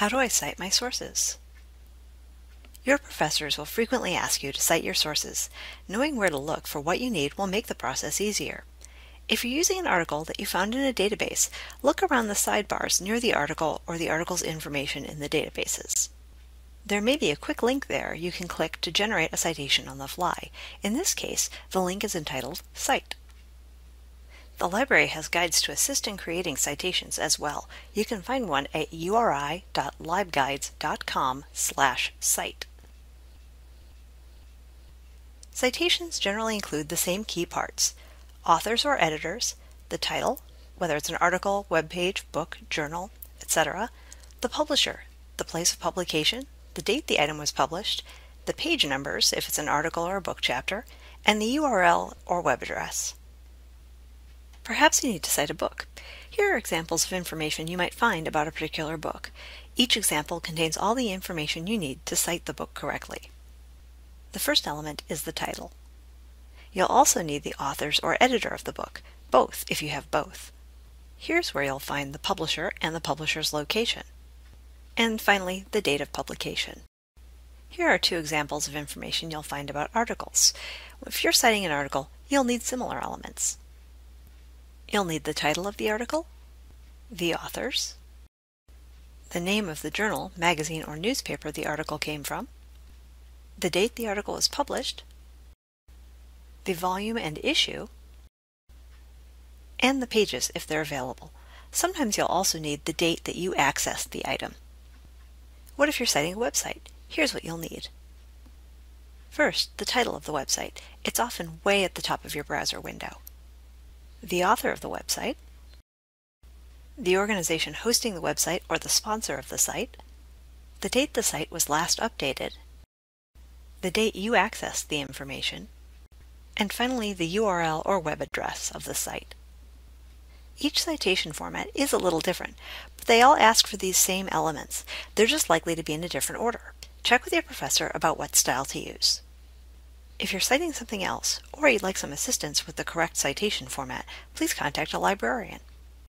How do I cite my sources? Your professors will frequently ask you to cite your sources. Knowing where to look for what you need will make the process easier. If you're using an article that you found in a database, look around the sidebars near the article or the article's information in the databases. There may be a quick link there you can click to generate a citation on the fly. In this case, the link is entitled Cite. The library has guides to assist in creating citations as well. You can find one at uri.libguides.com/cite. Citations generally include the same key parts: authors or editors, the title, whether it's an article, web page, book, journal, etc., the publisher, the place of publication, the date the item was published, the page numbers if it's an article or a book chapter, and the URL or web address. Perhaps you need to cite a book. Here are examples of information you might find about a particular book. Each example contains all the information you need to cite the book correctly. The first element is the title. You'll also need the authors or editor of the book, both if you have both. Here's where you'll find the publisher and the publisher's location. And finally, the date of publication. Here are two examples of information you'll find about articles. If you're citing an article, you'll need similar elements. You'll need the title of the article, the authors, the name of the journal, magazine, or newspaper the article came from, the date the article was published, the volume and issue, and the pages if they're available. Sometimes you'll also need the date that you accessed the item. What if you're citing a website? Here's what you'll need. First, the title of the website. It's often way at the top of your browser window. The author of the website, the organization hosting the website or the sponsor of the site, the date the site was last updated, the date you accessed the information, and finally the URL or web address of the site. Each citation format is a little different, but they all ask for these same elements. They're just likely to be in a different order. Check with your professor about what style to use. If you're citing something else, or you'd like some assistance with the correct citation format, please contact a librarian.